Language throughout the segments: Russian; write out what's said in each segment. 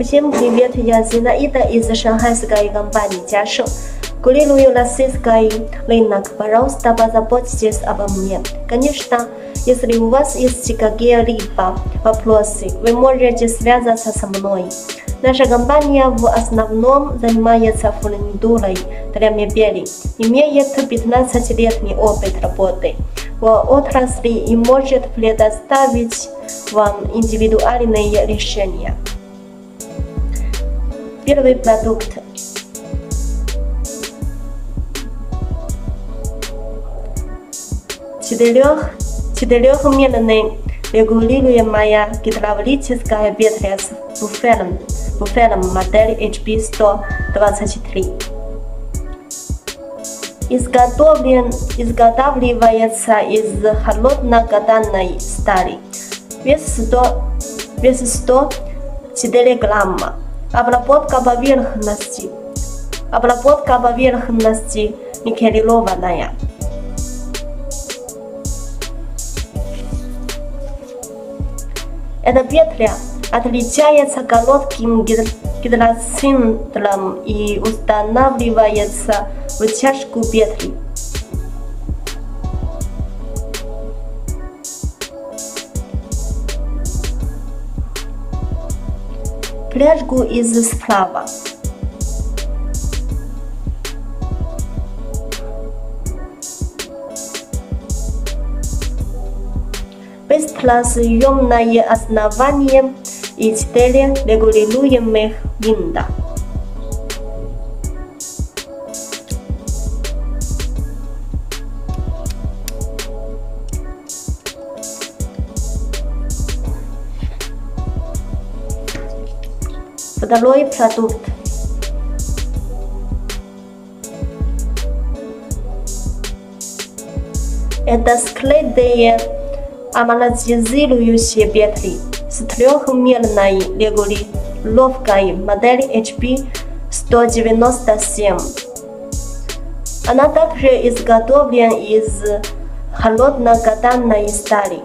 Всем привет, я Зинаида из шанхайской компании Тяшу. Курирую российский рынок, пожалуйста, позаботьтесь обо мне. Конечно, если у вас есть какие-либо вопросы, вы можете связаться со мной. Наша компания в основном занимается фурнитурой для мебели, имеет 15-летний опыт работы в отрасли и может предоставить вам индивидуальные решения. Первый продукт. Четырехмерная регулируемая гидравлическая петля с буфером модель HB123. Изготавливается из холоднокаданной стали. Вес 104 грамма. Обработка поверхности никелированная. Эта петля отличается коротким гидроцинтром и устанавливается в чашку петли. Пряжку из справа. Быстро съемное основание и 4 регулируемых винта. Второй продукт. Это склеенные амортизирующие петли с трехмерной регулировкой модель HB197. Она также изготовлена из холоднокаданной стали.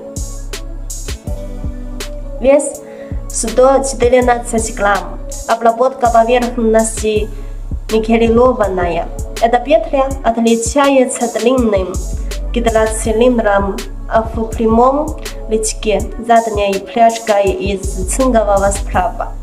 Вес 114 грамм. Обработка поверхности никелированная. Эта петля отличается длинным гидроцилиндром в прямом личке, задней пряжкой из цинкового сплава.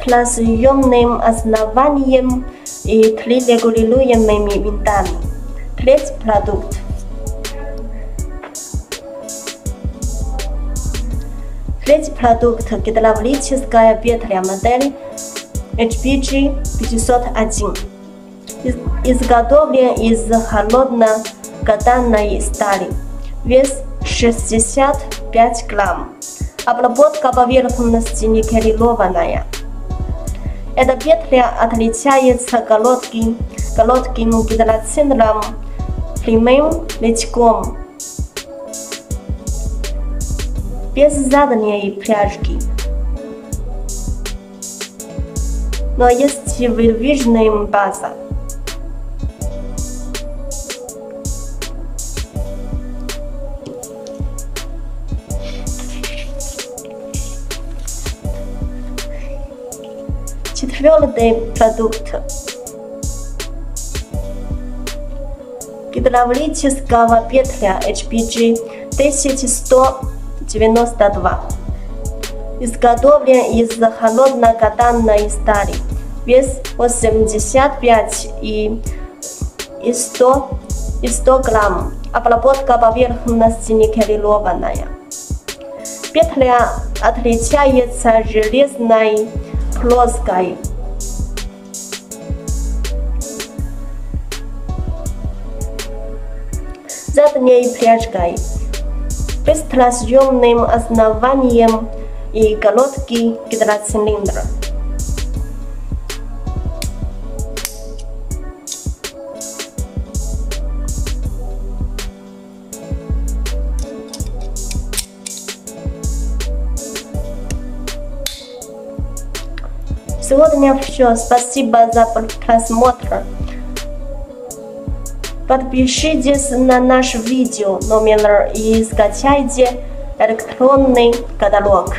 Быстро съемным основанием и 3 регулируемыми винтами. Третий продукт. Гидравлическая петля модель HPG 501. Изготовлен из холоднокаданной стали. Вес 65 грамм. Обработка поверхности никелированная. Эта петля отличается коротким гидроцинтром, прямым личком, без задней пряжки, но есть выдвижная база. Четвертый продукт. Гидравлическая петля HPG 1192. Изготовлен из холоднокаданной стали. Вес 85 и 100 грамм. Обработка поверхности никелированная. Петля отличается железной плоской. Задней пряжкой, быстросъемным основанием и короткий гидроцилиндр. сегодня все. Спасибо за просмотр. Подпишитесь на наше видео номер и скачайте электронный каталог.